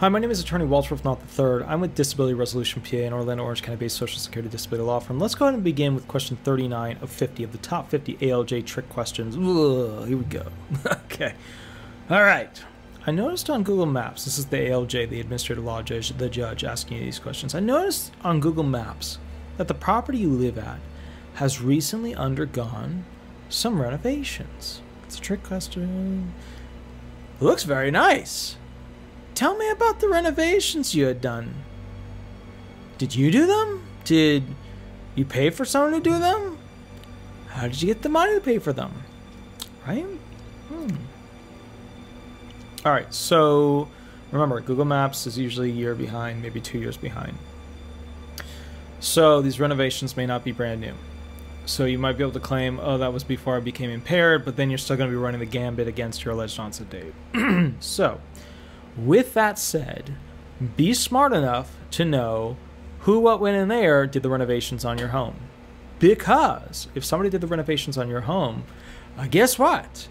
Hi, my name is Attorney Walshworth, not the third. I'm with Disability Resolution PA, an Orlando, Orange County-based Social Security Disability Law firm. Let's go ahead and begin with question 39 of 50 of the top 50 ALJ trick questions. Ugh, here we go. Okay. All right. I noticed on Google Maps, this is the ALJ, the Administrative Law Judge, the judge asking you these questions. I noticed on Google Maps that the property you live at has recently undergone some renovations. It's a trick question. It looks very nice. Tell me about the renovations you had done. Did you do them? Did you pay for someone to do them? How did you get the money to pay for them? Right? All right, so remember, Google Maps is usually a year behind, maybe 2 years behind. So these renovations may not be brand new. So you might be able to claim, oh, that was before I became impaired, but then you're still going to be running the gambit against your alleged onset date. So, with that said, be smart enough to know who, what, when, and there did the renovations on your home. Because if somebody did the renovations on your home, guess what?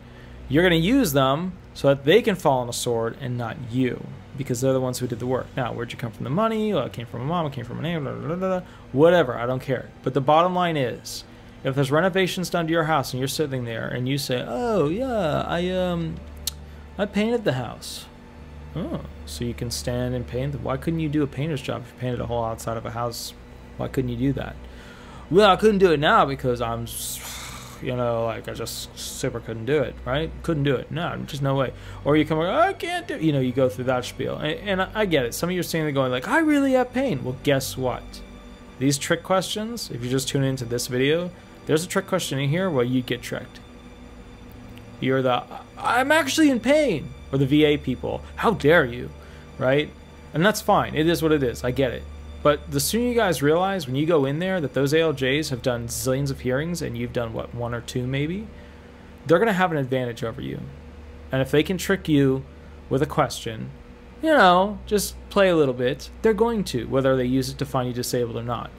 You're going to use them so that they can fall on a sword and not you, because they're the ones who did the work. Now, where'd you come from the money? Well, it came from a mom, it came from an aunt, blah, blah, blah, blah, whatever, I don't care. But the bottom line is, if there's renovations done to your house and you're sitting there and you say, oh, yeah, I painted the house. Oh, so you can stand and paint. Why couldn't you do a painter's job if you painted a hole outside of a house? Why couldn't you do that? Well, I couldn't do it now because I'm, you know, like I just super couldn't do it, right? Couldn't do it. No, just no way. Or you come, oh, I can't do it. You know, you go through that spiel. And I get it. Some of you are standing there going like, I really have pain. Well, guess what? These trick questions, if you just tune into this video, there's a trick question in here where you get tricked. You're the, I'm actually in pain. Or the VA people, how dare you, right? And that's fine, it is what it is, I get it. But the sooner you guys realize when you go in there that those ALJs have done zillions of hearings and you've done, what, one or two maybe? They're gonna have an advantage over you. And if they can trick you with a question, you know, just play a little bit, they're going to, whether they use it to find you disabled or not.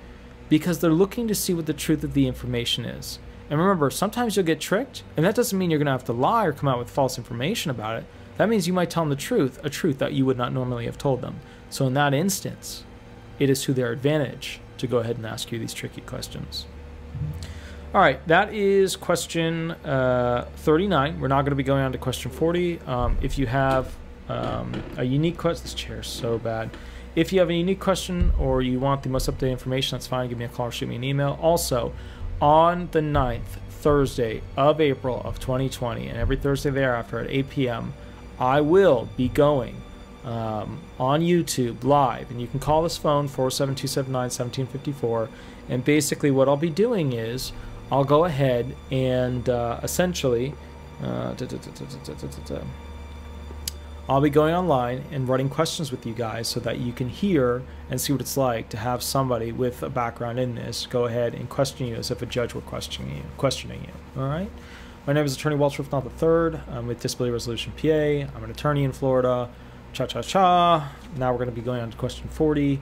Because they're looking to see what the truth of the information is. And remember, sometimes you'll get tricked, and that doesn't mean you're gonna have to lie or come out with false information about it. That means you might tell them the truth, a truth that you would not normally have told them. So in that instance, it is to their advantage to go ahead and ask you these tricky questions. All right, that is question 39. We're now going to be going on to question 40. If you have a unique question, this chair is so bad. If you have a unique question or you want the most up-to-date information, that's fine. Give me a call or shoot me an email. Also, on the 9th, Thursday of April of 2020, and every Thursday thereafter at 8 p.m., I will be going on YouTube live, and you can call this phone 47279-1754, and basically what I'll be doing is I'll go ahead and essentially I'll be going online and running questions with you guys so that you can hear and see what it's like to have somebody with a background in this go ahead and question you as if a judge were questioning you. All right? My name is Attorney Walshworth, not the third. I'm with Disability Resolution PA. I'm an attorney in Florida. Cha-cha-cha. Now we're going to be going on to question 40,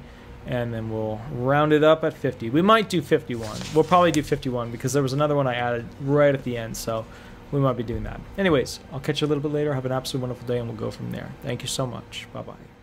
and then we'll round it up at 50. We might do 51. We'll probably do 51 because there was another one I added right at the end, so we might be doing that. Anyways, I'll catch you a little bit later. Have an absolutely wonderful day, and we'll go from there. Thank you so much. Bye-bye.